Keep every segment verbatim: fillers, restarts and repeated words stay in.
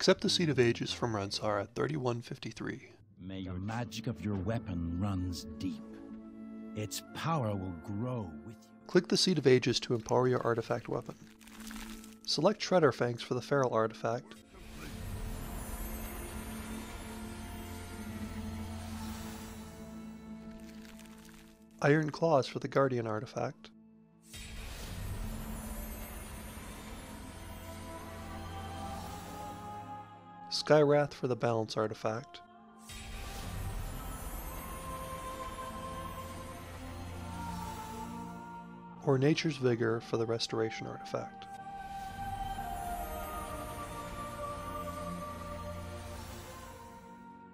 Accept the Seed of Ages from Rensar at thirty-one fifty-three. May the magic of your weapon runs deep. Its power will grow with you. Click the Seed of Ages to empower your artifact weapon. Select Shredder Fangs for the Feral Artifact. Iron Claws for the Guardian Artifact. Skywrath for the Balance Artifact. Or Nature's Vigor for the Restoration Artifact.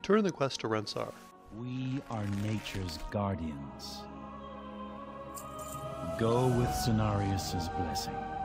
Turn the quest to Rensar. We are nature's guardians. Go with Cenarius' blessing.